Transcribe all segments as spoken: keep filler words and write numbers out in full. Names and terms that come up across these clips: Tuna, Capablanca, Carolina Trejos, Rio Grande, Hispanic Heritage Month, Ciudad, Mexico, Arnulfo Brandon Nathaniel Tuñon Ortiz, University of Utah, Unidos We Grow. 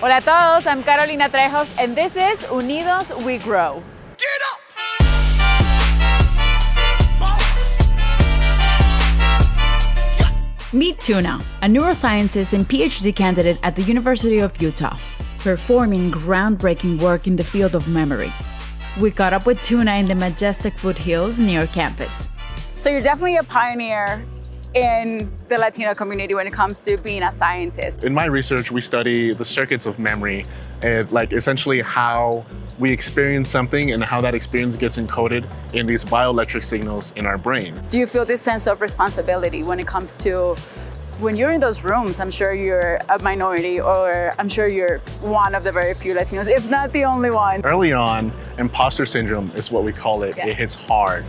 Hola a todos, I'm Carolina Trejos and this is Unidos We Grow. Get up! Meet Tuna, a neuroscientist and PhD candidate at the University of Utah, performing groundbreaking work in the field of memory. We caught up with Tuna in the majestic foothills near campus. So you're definitely a pioneer in the Latino community when it comes to being a scientist. In my research, we study the circuits of memory, and like essentially how we experience something and how that experience gets encoded in these bioelectric signals in our brain. Do you feel this sense of responsibility when it comes to, when you're in those rooms, I'm sure you're a minority, or I'm sure you're one of the very few Latinos, if not the only one. Early on, imposter syndrome is what we call it. Yes. It hits hard.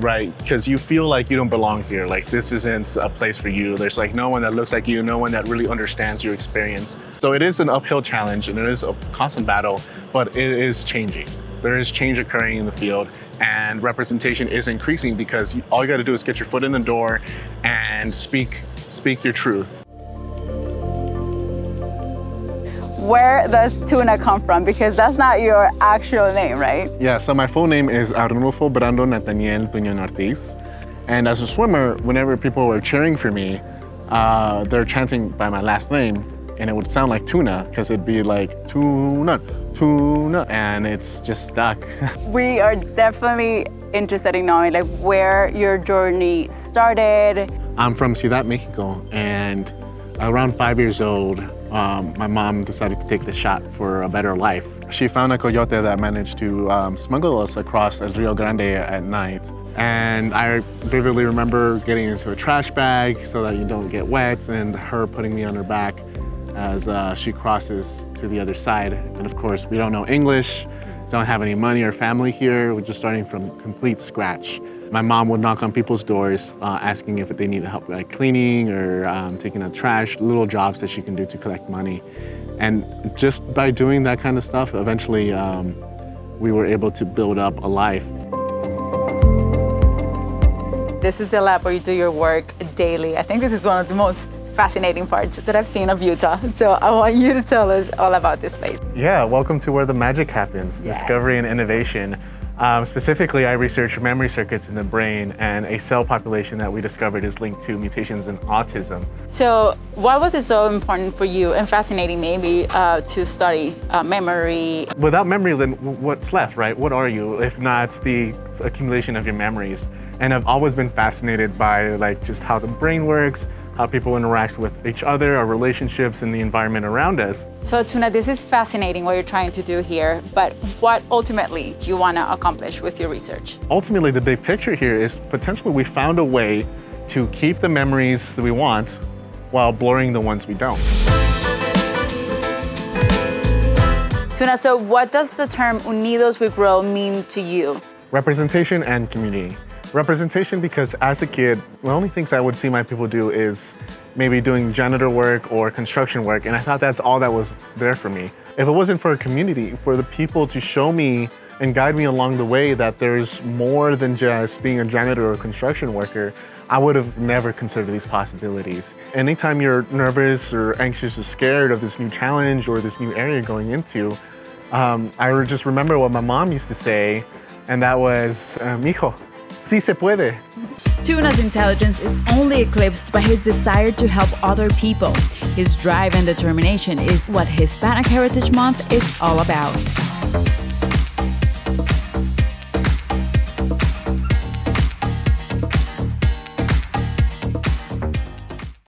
Right, because you feel like you don't belong here, like this isn't a place for you. There's like no one that looks like you, no one that really understands your experience. So it is an uphill challenge and it is a constant battle, but it is changing. There is change occurring in the field and representation is increasing because all you got to do is get your foot in the door and speak, speak your truth. Where does Tuna come from? Because that's not your actual name, right? Yeah, so my full name is Arnulfo Brandon Nathaniel Tuñon Ortiz. And as a swimmer, whenever people were cheering for me, uh, they're chanting by my last name, and it would sound like Tuna, because it'd be like Tuna, Tuna, and it's just stuck. We are definitely interested in knowing like where your journey started. I'm from Ciudad, Mexico, and around five years old, um, my mom decided to take the shot for a better life. She found a coyote that managed to um, smuggle us across the Rio Grande at night. And I vividly remember getting into a trash bag so that you don't get wet, and her putting me on her back as uh, she crosses to the other side. And of course, we don't know English, don't have any money or family here. We're just starting from complete scratch. My mom would knock on people's doors uh, asking if they need help like cleaning or um, taking out trash, little jobs that she can do to collect money. And just by doing that kind of stuff, eventually um, we were able to build up a life. This is the lab where you do your work daily. I think this is one of the most fascinating parts that I've seen of Utah. So I want you to tell us all about this place. Yeah, welcome to where the magic happens, yeah. Discovery and innovation. Um, specifically, I research memory circuits in the brain and a cell population that we discovered is linked to mutations in autism. So why was it so important for you and fascinating maybe uh, to study uh, memory? Without memory, then what's left, right? What are you if not the accumulation of your memories? And I've always been fascinated by like just how the brain works, how people interact with each other, our relationships, and the environment around us. So Tuna, this is fascinating what you're trying to do here, but what ultimately do you want to accomplish with your research? Ultimately, the big picture here is potentially we found a way to keep the memories that we want while blurring the ones we don't. Tuna, so what does the term Unidos We Grow mean to you? Representation and community. Representation because as a kid, the only things I would see my people do is maybe doing janitor work or construction work, and I thought that's all that was there for me. If it wasn't for a community, for the people to show me and guide me along the way that there's more than just being a janitor or construction worker, I would have never considered these possibilities. Anytime you're nervous or anxious or scared of this new challenge or this new area you're going into, um, I just remember what my mom used to say, and that was, um, mijo, sí se puede. Tuna's intelligence is only eclipsed by his desire to help other people. His drive and determination is what Hispanic Heritage Month is all about.